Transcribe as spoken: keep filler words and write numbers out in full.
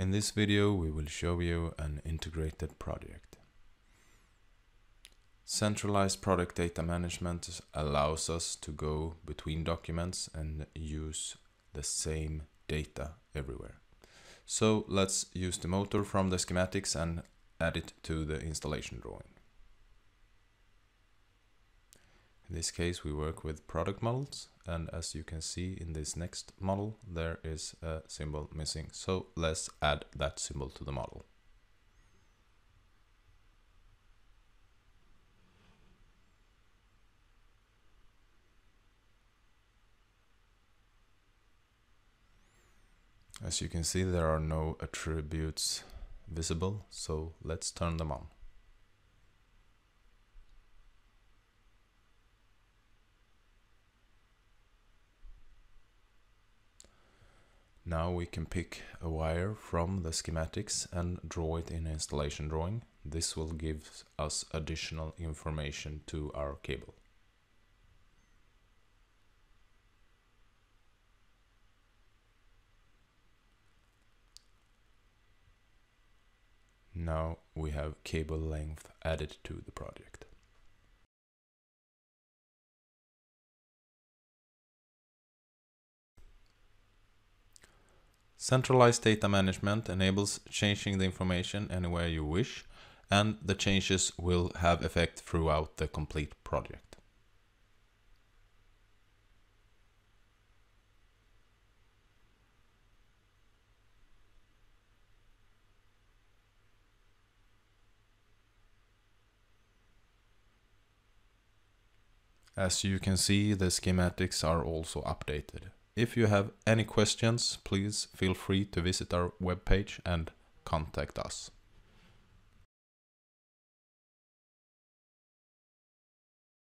In this video, we will show you an integrated project. Centralized product data management allows us to go between documents and use the same data everywhere. So let's use the motor from the schematics and add it to the installation drawing. In this case, we work with product models, and as you can see in this next model, there is a symbol missing. So let's add that symbol to the model. As you can see, there are no attributes visible, so let's turn them on. Now we can pick a wire from the schematics and draw it in installation drawing. This will give us additional information to our cable. Now we have cable length added to the project. Centralized data management enables changing the information anywhere you wish, and the changes will have effect throughout the complete project. As you can see, the schematics are also updated. If you have any questions, please feel free to visit our webpage and contact us.